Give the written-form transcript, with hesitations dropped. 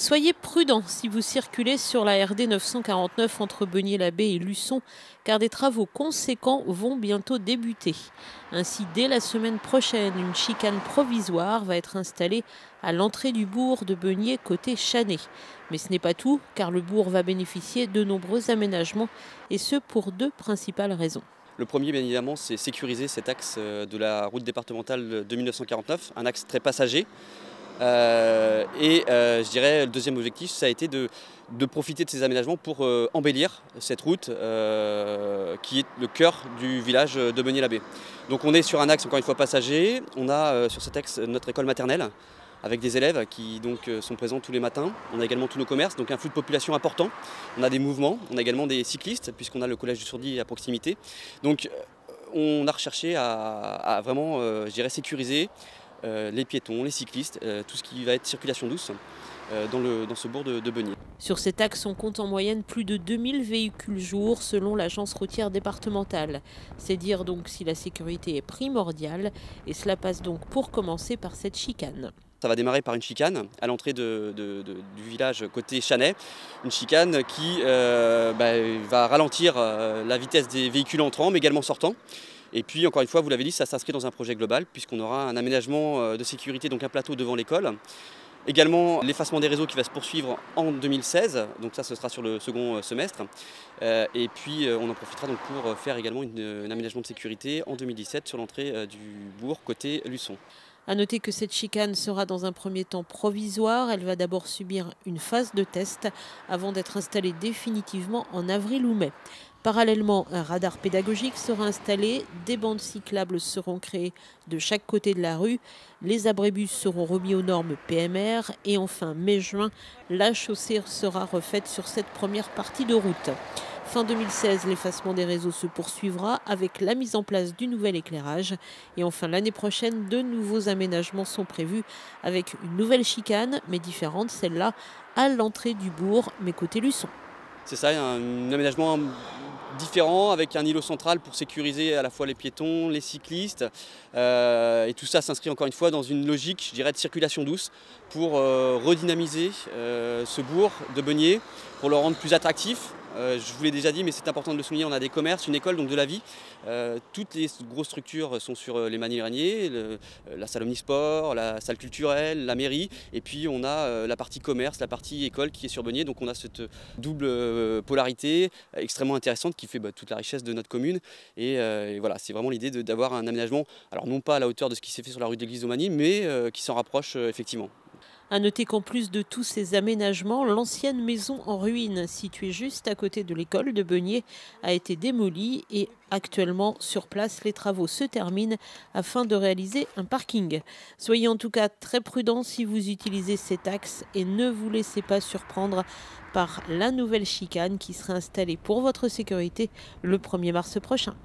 Soyez prudents si vous circulez sur la RD 949 entre Beugné l'Abbé et Luçon, car des travaux conséquents vont bientôt débuter. Ainsi, dès la semaine prochaine, une chicane provisoire va être installée à l'entrée du bourg de Beugné côté Chasnais. Mais ce n'est pas tout, car le bourg va bénéficier de nombreux aménagements, et ce pour deux principales raisons. Le premier, bien évidemment, c'est sécuriser cet axe de la route départementale de 1949, un axe très passager. Je dirais, le deuxième objectif, ça a été de profiter de ces aménagements pour embellir cette route qui est le cœur du village de Beugné-l'Abbé. Donc on est sur un axe, encore une fois, passager. On a sur cet axe notre école maternelle, avec des élèves qui donc sont présents tous les matins. On a également tous nos commerces, donc un flux de population important. On a des mouvements, on a également des cyclistes, puisqu'on a le collège du Sourdi à proximité. Donc on a recherché à vraiment, je dirais, sécuriser les piétons, les cyclistes, tout ce qui va être circulation douce dans ce bourg de Beugné. Sur cet axe, on compte en moyenne plus de 2000 véhicules jour selon l'agence routière départementale. C'est dire donc si la sécurité est primordiale, et cela passe donc pour commencer par cette chicane. Ça va démarrer par une chicane à l'entrée du village côté Chasnais. Une chicane qui va ralentir la vitesse des véhicules entrants mais également sortants. Et puis encore une fois, vous l'avez dit, ça s'inscrit dans un projet global puisqu'on aura un aménagement de sécurité, donc un plateau devant l'école. Également l'effacement des réseaux qui va se poursuivre en 2016, donc ça ce sera sur le second semestre. Et puis on en profitera donc pour faire également un aménagement de sécurité en 2017 sur l'entrée du bourg côté Luçon. A noter que cette chicane sera dans un premier temps provisoire. Elle va d'abord subir une phase de test avant d'être installée définitivement en avril ou mai. Parallèlement, un radar pédagogique sera installé, des bandes cyclables seront créées de chaque côté de la rue, les abrébus seront remis aux normes PMR et enfin mai-juin, la chaussée sera refaite sur cette première partie de route. Fin 2016, l'effacement des réseaux se poursuivra avec la mise en place du nouvel éclairage. Et enfin, l'année prochaine, de nouveaux aménagements sont prévus avec une nouvelle chicane, mais différente, celle-là, à l'entrée du bourg, mais côté Luçon. C'est ça, un aménagement différent avec un îlot central pour sécuriser à la fois les piétons, les cyclistes. Et tout ça s'inscrit encore une fois dans une logique, je dirais, de circulation douce pour redynamiser ce bourg de Beugné, pour le rendre plus attractif. Je vous l'ai déjà dit, mais c'est important de le souligner, on a des commerces, une école, donc de la vie. Toutes les grosses structures sont sur les Manilles-Reigniers, la salle omnisport, la salle culturelle, la mairie, et puis on a la partie commerce, la partie école qui est sur Beugné, donc on a cette double polarité extrêmement intéressante qui fait toute la richesse de notre commune. Et voilà, c'est vraiment l'idée d'avoir un aménagement, alors non pas à la hauteur de ce qui s'est fait sur la rue de l'église de Manille, mais qui s'en rapproche effectivement. A noter qu'en plus de tous ces aménagements, l'ancienne maison en ruine, située juste à côté de l'école de Beugné, a été démolie et actuellement sur place, les travaux se terminent afin de réaliser un parking. Soyez en tout cas très prudents si vous utilisez cet axe et ne vous laissez pas surprendre par la nouvelle chicane qui sera installée pour votre sécurité le 1er mars prochain.